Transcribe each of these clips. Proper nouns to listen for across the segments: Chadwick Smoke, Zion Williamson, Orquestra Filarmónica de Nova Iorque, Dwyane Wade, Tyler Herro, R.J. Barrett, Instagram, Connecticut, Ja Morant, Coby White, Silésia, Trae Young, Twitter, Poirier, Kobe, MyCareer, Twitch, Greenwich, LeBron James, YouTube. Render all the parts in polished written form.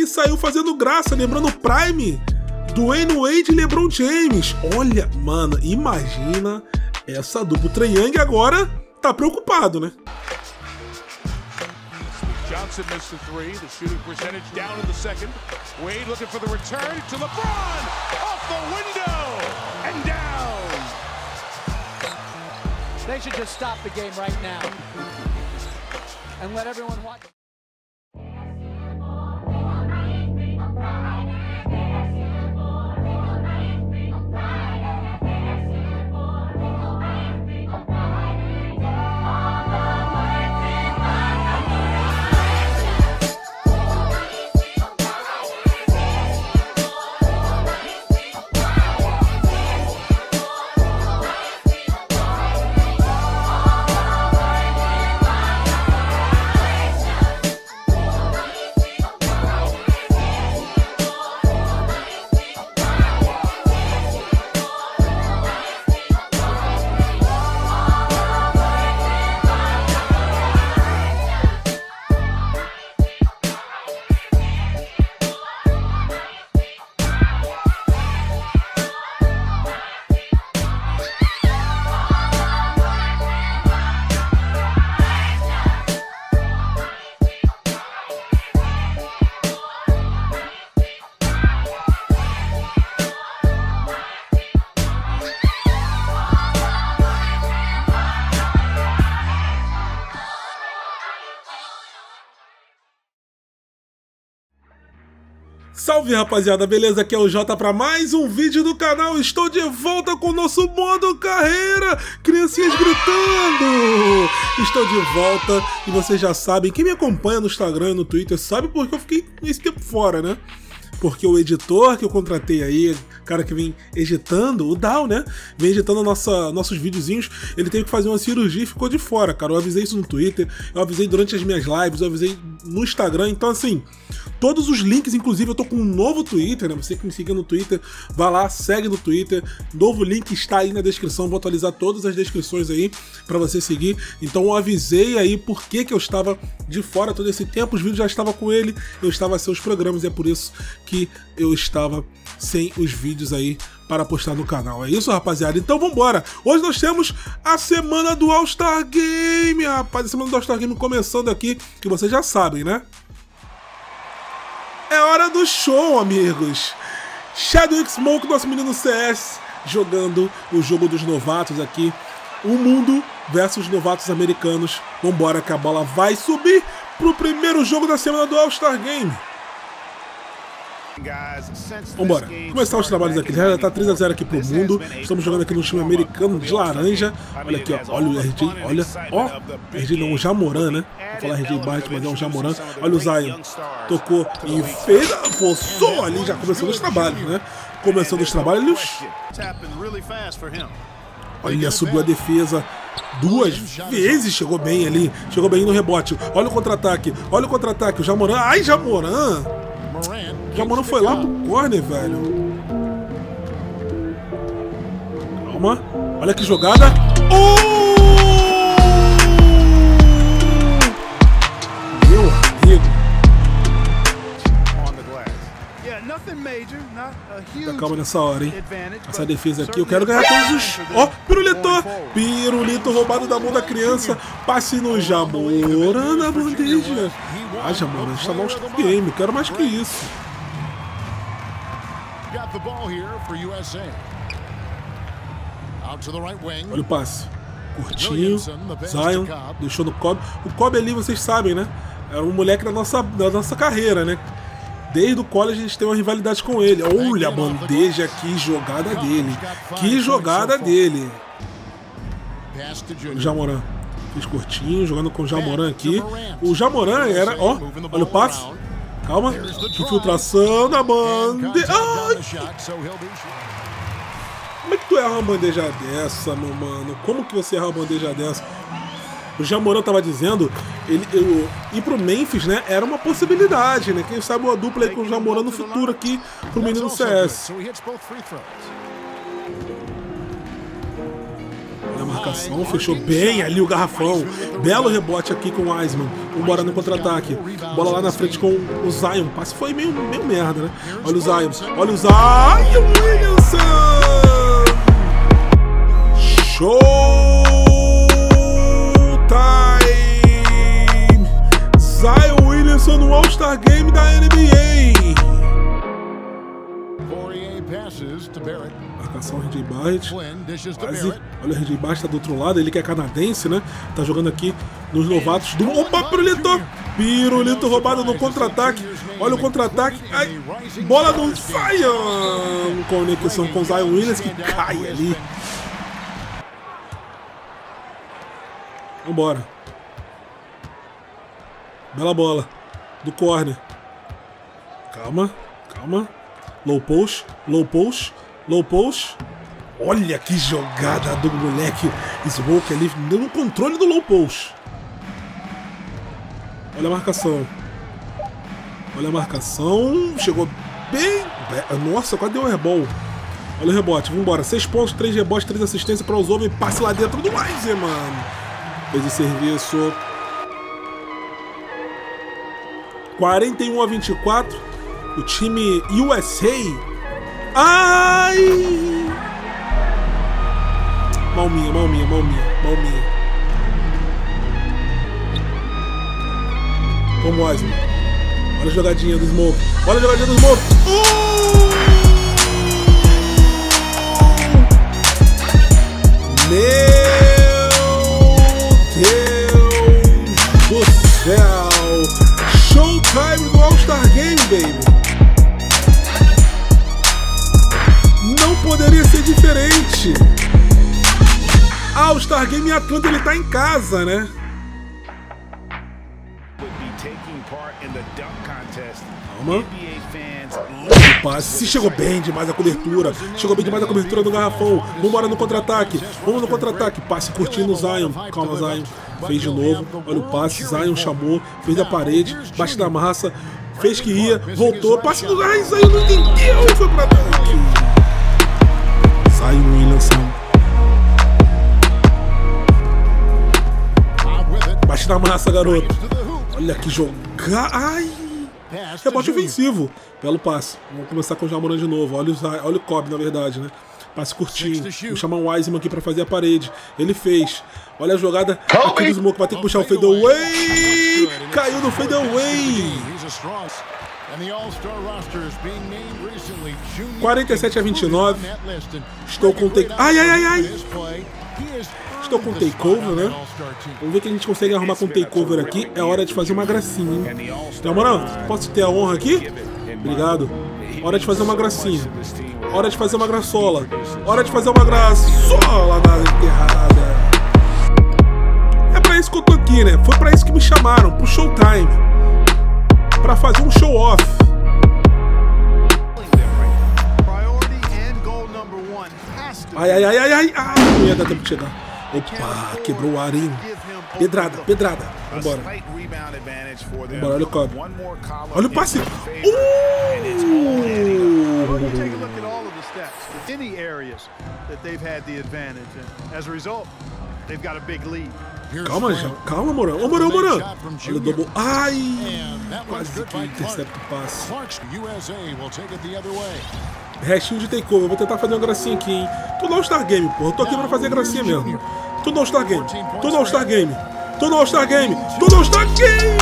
e saiu fazendo graça, lembrando o Prime, Dwyane Wade e LeBron James. Olha, mano, imagina essa dupla. Trae Young agora tá preocupado, né? Johnson missed the three. The shooting percentage down in the second. Wade looking for the return to LeBron. Off the window and down. They should just stop the game right now and let everyone watch. Salve, rapaziada, beleza? Aqui é o Jota para mais um vídeo do canal. Estou de volta com o nosso modo carreira. Criancinhas gritando! Estou de volta e vocês já sabem, quem me acompanha no Instagram e no Twitter sabe porque eu fiquei esse tempo fora, né? Porque o editor que eu contratei aí, cara que vem editando, o Dal, né? Vem editando nossos videozinhos, ele teve que fazer uma cirurgia e ficou de fora, cara. Eu avisei isso no Twitter, eu avisei durante as minhas lives, eu avisei no Instagram. Então, assim, todos os links, inclusive eu tô com um novo Twitter, né? Você que me siga no Twitter, vá lá, segue no Twitter. Novo link está aí na descrição, vou atualizar todas as descrições aí pra você seguir. Então eu avisei aí por que eu estava de fora todo esse tempo, os vídeos já estavam com ele, eu estava a seus programas, e é por isso que eu estava sem os vídeos aí para postar no canal. É isso, rapaziada? Então vambora! Hoje nós temos a semana do All-Star Game, rapaz. A semana do All-Star Game começando aqui, que vocês já sabem, né? É hora do show, amigos! Chadwick Smoke, nosso menino CS, jogando o jogo dos novatos aqui. O mundo versus novatos americanos. Vambora que a bola vai subir pro primeiro jogo da semana do All-Star Game. Vambora, começar os trabalhos aqui. Já tá 3 a 0 aqui pro mundo. Estamos jogando aqui no time americano de laranja. Olha aqui, ó, olha o RJ, olha. Ó, RJ não, o Ja Morant, né? Vou falar RJ Barrett, mas é o Ja Morant. Olha o Zion, tocou e fez, forçou ali, já começou os trabalhos, né? Começou os trabalhos. Olha, subiu a defesa 2 vezes, chegou bem ali. Chegou bem no rebote, olha o contra-ataque. Olha o contra-ataque, o Ja Morant, ai, Ja Morant. Já mano foi lá pro corner, velho. Calma. Olha que jogada. Meu amigo. Tá calma nessa hora, hein? Essa defesa aqui. Eu quero ganhar todos os... Ó, pirulitou. Pirulito roubado da mão da criança. Passe no Ja Morant na bandeja. Ah, Ja Morant, a gente tá no All-Star Game. Quero mais que isso. Olha o passe. Curtinho. Zion deixou no Kobe. O Kobe ali, vocês sabem, né? Era um moleque da nossa carreira, né? Desde o college a gente tem uma rivalidade com ele. Olha a bandeja, que jogada dele. Que jogada dele. Ja Morant. Fez curtinho, jogando com o Ja Morant aqui. O Ja Morant era... Ó, olha o passe. Calma. Infiltração da bandeja. Como é que tu erra uma bandeja dessa, meu mano? Como que você erra uma bandeja dessa? O Ja Morant tava dizendo, ir pro Memphis, né? Era uma possibilidade, né? Quem sabe uma dupla aí com o Ja Morant no futuro aqui pro menino CS. marcação, fechou bem ali o garrafão. Belo rebote aqui com o Wiseman. Vambora no contra-ataque. Bola lá na frente com o Zion. O passe foi meio merda, né? Olha o Zion. Olha o Zion Williamson! Show time! Zion Williamson no All-Star Game da NBA. Marcação R.J. Barrett. Quase. Olha, o R.J. Barrett tá do outro lado. Ele que é canadense, né? Tá jogando aqui nos novatos do... Opa, pirulito! Pirulito roubado no contra-ataque. Olha o contra-ataque. Bola do Zion! Conexão com o Zion Williams que cai ali. Vambora. Bela bola. Do corner. Calma, calma. Low post, low post, low post. Olha que jogada do moleque. Smoke ali deu no controle do low post. Olha a marcação. Olha a marcação. Chegou bem. Nossa, quase deu um airball. Olha o rebote, vambora. 6 pontos, 3 rebotes, 3 assistências para os homens. Passe lá dentro do Wiseman, mano. Fez o serviço. 41-24. O time USA. Ai! Malminha, malminha, malminha, malminha. Vamos, Wiseman. Olha a jogadinha do Smoke. Olha a jogadinha do Smoke. Meu Deus do céu! Showtime do All-Star Game, baby! Poderia ser diferente. Ah, o Star Game Atlanta, ele tá em casa, né? Calma. O passe chegou bem demais a cobertura. Chegou bem demais a cobertura do garrafão. Vambora no contra-ataque. Vamos no contra-ataque. Passe curtindo o Zion. Calma, Zion. Fez de novo. Olha o passe. Zion chamou. Fez da parede. Bate da massa. Fez que ia. Voltou. Passe do Zion. Zion não entendeu. Foi pra dentro. Zion Williamson. Bate na massa, garoto. Olha que jogar. Ai! Rebote ofensivo. Belo passe. Vamos começar com o Ja Morant de novo. Olha o Kobe, na verdade, né? Passe curtinho. Vou chamar o Wiseman aqui pra fazer a parede. Ele fez. Olha a jogada. Aqui do Smoke. Vai ter que puxar o fadeaway. Caiu no fadeaway. 47-29. Estou com take... Ai, ai, ai, ai! Estou com takeover, né? Vamos ver o que a gente consegue arrumar com takeover aqui. É hora de fazer uma gracinha, hein? Ja Morant, posso ter a honra aqui? Obrigado. Hora de fazer uma gracinha. Hora de fazer uma graçola. Hora de fazer uma graçola na enterrada. É pra isso que eu tô aqui, né? Foi pra isso que me chamaram, pro Showtime. Pra fazer um show-off. Ai, ai, ai, ai, ai, ai, não ia dar tempo de chegar. Opa, quebrou o arinho. Pedrada, pedrada. Vambora. Vambora, olha o Kobe. Olha o passe. Calma, já. Calma, Morant. Ô, Morant, Morant. Olha o double. Ai! Quase que intercepta o passe. Restinho de takeover. Vou tentar fazer uma gracinha aqui, hein? Tô no All-Star Game, porra. Eu tô aqui pra fazer gracinha mesmo. Tô no All-Star Game. Tô no All-Star Game. Tô no All-Star Game. Tô no All-Star Game!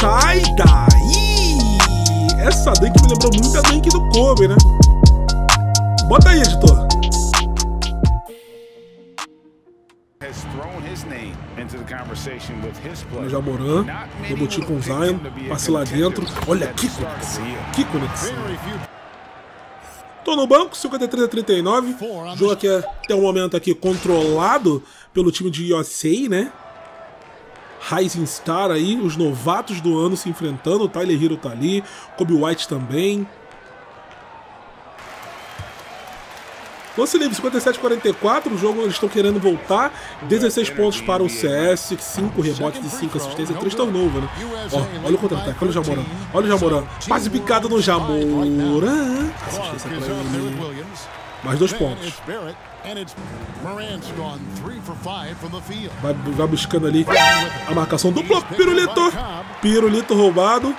Sai daí! Essa dunk me lembrou muito a dunk do Kobe, né? Bota aí, editor. O Ja Morant, rebote com o Zion, passe lá dentro. Olha que conexão, que conexão. Tô no banco, 53-39. O jogo aqui até o momento aqui controlado pelo time de USA, né? Rising Star aí, os novatos do ano se enfrentando. O Tyler Herro tá ali, Coby White também. Lance livre, 57-44, o jogo eles estão querendo voltar. 16 pontos para o CS, 5 rebotes e 5 assistências, 3 turnovers, né? Ó, olha o contra-ataque, olha o Ja Morant, olha o Ja Morant. Passe picada no Ja Morant. Assistência para ele. Mais 2 pontos. Vai buscando ali a marcação dupla. Pirulito. Pirulito roubado.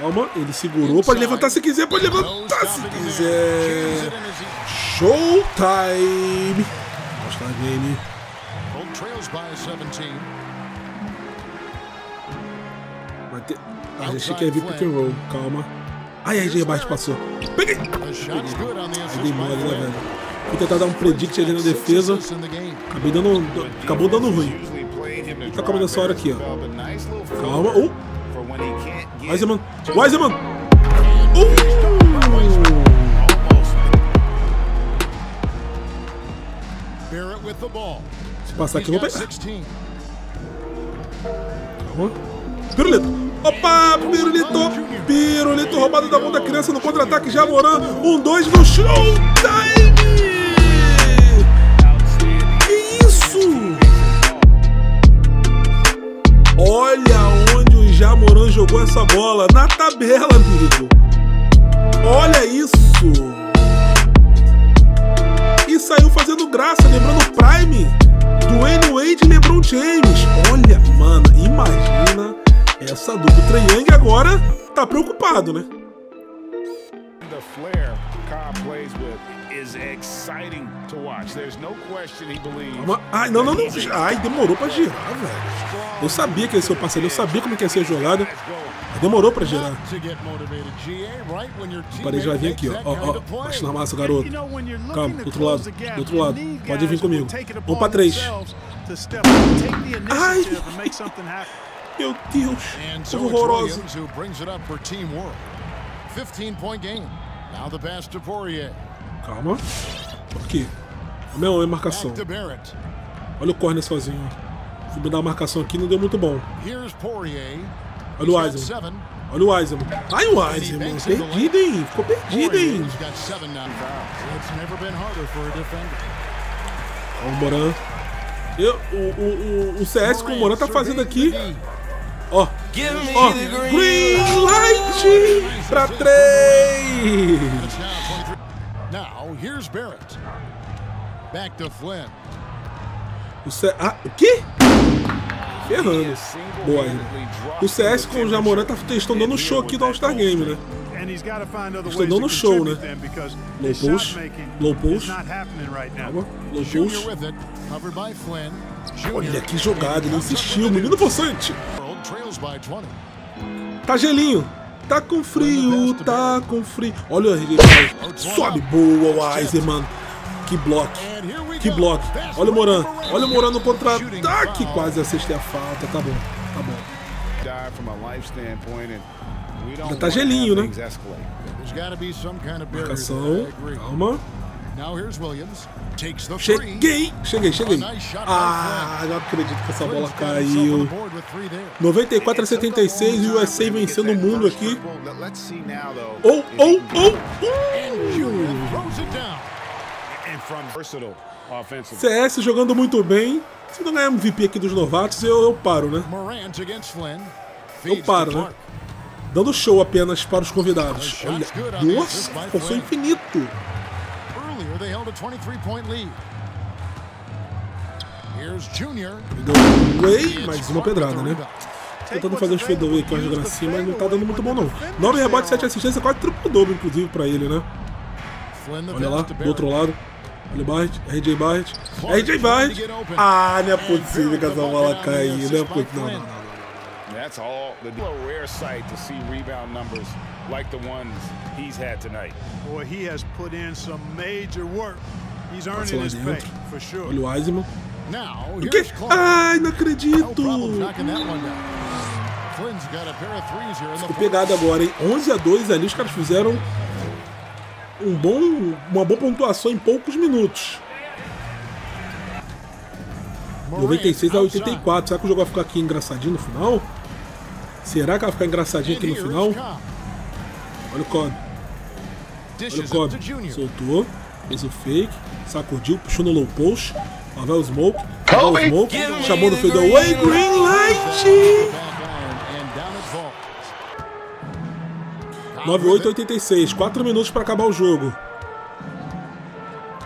Calma, ele segurou. Pode levantar se quiser, pode levantar se quiser. Showtime. Mostra dele. Vai ter... Ah, já achei que ia vir pick and roll. Calma. Ai, aí, R.J. Barrett passou. Peguei. Aí demora, né, velho? Vou tentar dar um predict ali na defesa. Acabei dando... Acabou dando ruim. Tá acabando essa hora aqui, ó. Calma. Wiseman, Wiseman! Se passar aqui, eu vou pegar. Pirulito! Opa! Pirulito! Pirulito roubado da mão da criança no contra-ataque, Ja Morant. 1-2 no showtime! Que isso? Olha onde o Ja Morant jogou essa bola. Na tabela, amigo. Olha isso. E saiu fazendo graça, lembrando o Prime. Dwyane Wade e LeBron James. Olha, mano, imagina essa dupla. O Trae Young agora tá preocupado, né? The flare Cobb plays with is exciting to watch. There's no question he believes. Ai, não, não, não. Ai, demorou pra girar, velho. Eu sabia que ia ser o parceiro, eu sabia como que ia ser a jogada. Mas demorou pra girar. O parede vai vir aqui, ó. Ó, ó. Bate na massa, garoto. Calma, do outro lado. Do outro lado. Pode vir comigo. Vamos pra 3. Ai! Meu Deus! Horroroso. 15-point game. Now the pass to Poirier. Calma. Aqui. A minha marcação. Olha o corner sozinho. Vou mudar a marcação aqui, não deu muito bom. Olha o Wiseman. Olha o Wiseman. Ai, o Wiseman. Perdido, hein? Ficou perdido, hein? Olha o Morant. O CS que o Morant tá fazendo aqui. Ó. Ó. Green light pra 3. Now, here's Barrett. Back to Flynn. O quê? Ferrando. Boa. O CS com o Ja Morant tá estão dando show aqui do All-Star Game, né? Estão dando show, né? Low post. Low post. Calma. Low post. Olha que jogada. Ele insistiu. Menino possante. Tá gelinho. Tá com frio. Tá com frio. Olha o RG. Sobe. Boa, Wiseman. Que bloco. Que bloco. Olha o Morant. Olha o Morant no contra-ataque. Quase acertei a falta. Tá bom. Tá bom. Ainda tá gelinho, né? Marcação. Calma. Cheguei. Cheguei, cheguei. Ah, não acredito que essa bola caiu. 94-76 e o USA vencendo o mundo aqui. CS jogando muito bem. Se não ganhar MVP aqui dos novatos, eu paro, né? Eu paro, né? Dando show apenas para os convidados. Olha, nossa, forçou infinito. Fadeaway, mais uma pedrada, né? Tentando fazer os fadeaway que eu jogo na cima, mas não tá dando muito bom, não. 9 rebotes, 7 assistências, quase triplo dobro, inclusive, pra ele, né? Olha lá, do outro lado. Olha o Barrett, R.J. Barrett, R.J. Barrett. Ah, não é possível que essa bola caiu, não é possível. Não, não, não. Passa lá dentro. Olha o Wiseman. O quê? Ai, não acredito. Ficou pegado agora, hein? 11-2 ali, os caras fizeram... uma boa pontuação em poucos minutos. 96-84. Será que o jogo vai ficar aqui engraçadinho no final? Será que vai ficar engraçadinho aqui no final? Olha o Cobb. Olha o Cobb. Soltou. fez o fake, sacudiu, puxou no low post. Lá vai o smoke, chamou no fadeaway, green light! 9:86, 4 minutos pra acabar o jogo.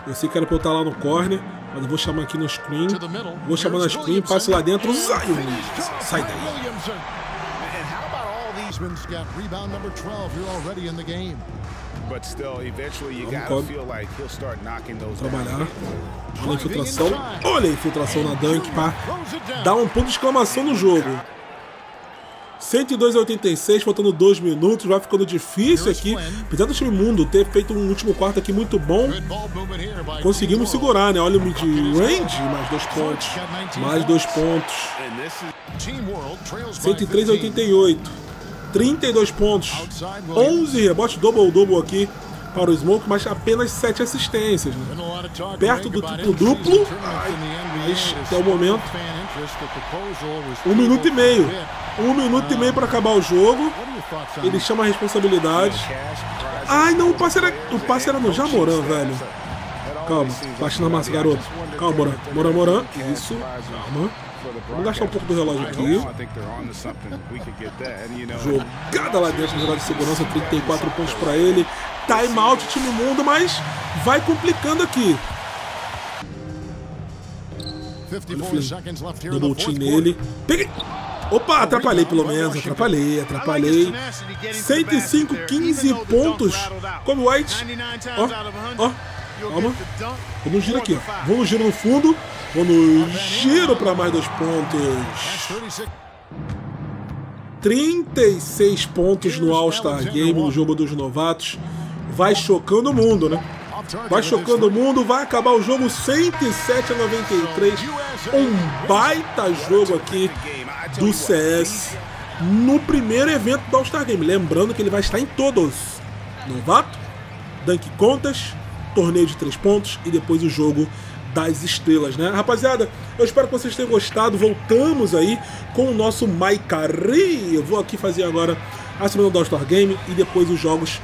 Eu sei que era pra eu estar lá no corner, mas eu vou chamar aqui no screen. Vou chamar na screen, passo lá dentro, Zion! Sai daí! But still, eventually you gotta feel like he'll start knocking those down. Trabalhar. Olha a infiltração na dunk, pá. Dá um ponto de exclamação no jogo. 102:86, faltando 2 minutos. Vai ficando difícil aqui. Apesar do time mundo ter feito um último quarto aqui muito bom, conseguimos segurar, né? Olha o mid-range. Mais 2 pontos. Mais 2 pontos. 103:88. 32 pontos, 11 rebotes, double-double aqui para o Smoke, mas apenas 7 assistências. Né? Perto do triplo-duplo, mas até o momento, 1 minuto e meio. 1 minuto e meio para acabar o jogo. Ele chama a responsabilidade. Ai, não, o passe era no Ja Morant, velho. Calma, bate na massa, garoto. Calma, Morant. Isso, calma. Vamos gastar um pouco do relógio aqui. Jogada lá dentro, jogada de segurança, 34 pontos para ele. Timeout, time mundo, mas vai complicando aqui. Olha o boltinho nele. Peguei! Opa, atrapalhei pelo menos, atrapalhei. 105, 15 pontos. Coby White. Ó. Calma. Vou no giro aqui, ó. Vou no giro no fundo. Vou no giro para mais 2 pontos. 36 pontos no All-Star Game, no jogo dos novatos. Vai chocando o mundo, né? Vai chocando o mundo. Vai acabar o jogo 107-93. Um baita jogo aqui do CS no primeiro evento do All-Star Game. Lembrando que ele vai estar em todos. Novato, Dunk Contest, torneio de 3 pontos e depois o jogo das estrelas, né? Rapaziada, eu espero que vocês tenham gostado. Voltamos aí com o nosso MyCareer. Eu vou aqui fazer agora a semana do All-Star Game e depois os jogos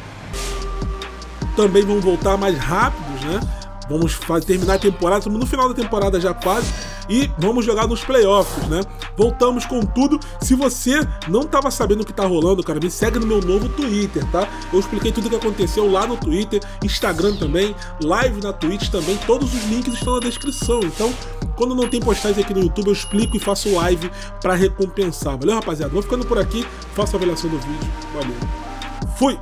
também vão voltar mais rápidos, né? Vamos terminar a temporada, estamos no final da temporada já quase, e vamos jogar nos playoffs, né? Voltamos com tudo. Se você não estava sabendo o que tá rolando, cara, me segue no meu novo Twitter, tá? Eu expliquei tudo o que aconteceu lá no Twitter, Instagram também, live na Twitch também, todos os links estão na descrição. Então, quando não tem postagem aqui no YouTube, eu explico e faço live para recompensar. Valeu, rapaziada? Vou ficando por aqui, faço a avaliação do vídeo. Valeu. Fui!